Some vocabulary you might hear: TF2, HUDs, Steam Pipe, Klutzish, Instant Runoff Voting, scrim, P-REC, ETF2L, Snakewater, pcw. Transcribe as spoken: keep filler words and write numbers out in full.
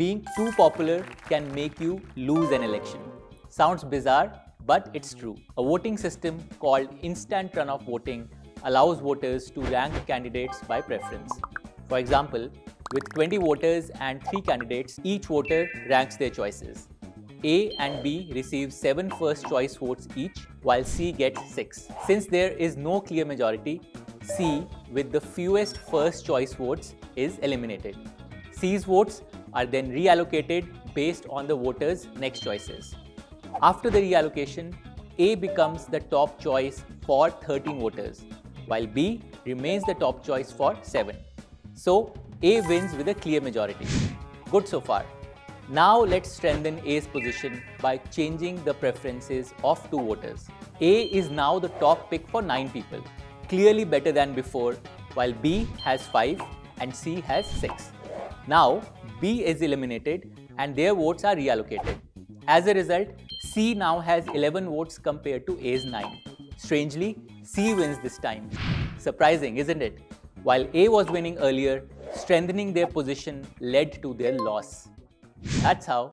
Being too popular can make you lose an election. Sounds bizarre, but it's true. A voting system called instant runoff voting allows voters to rank candidates by preference. For example, with twenty voters and three candidates, each voter ranks their choices. A and B receive seven first choice votes each, while C gets six. Since there is no clear majority, C with the fewest first choice votes is eliminated. C's votes are then reallocated based on the voters' next choices. After the reallocation, A becomes the top choice for thirteen voters, while B remains the top choice for seven. So, A wins with a clear majority. Good so far. Now let's strengthen A's position by changing the preferences of two voters. A is now the top pick for nine people, clearly better than before, while B has five and C has six. Now, B is eliminated and their votes are reallocated. As a result, C now has eleven votes compared to A's nine. Strangely, C wins this time. Surprising, isn't it? While A was winning earlier, strengthening their position led to their loss. That's how